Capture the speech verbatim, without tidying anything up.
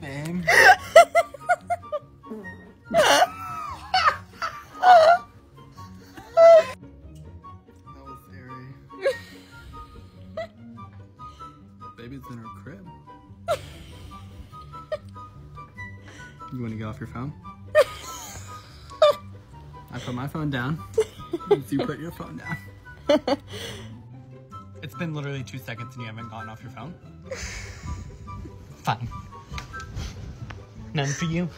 it, babe. Baby's in her crib. You want to get off your phone? I put my phone down. You put your phone down. It's been literally two seconds and you haven't gotten off your phone? Fine. None for you.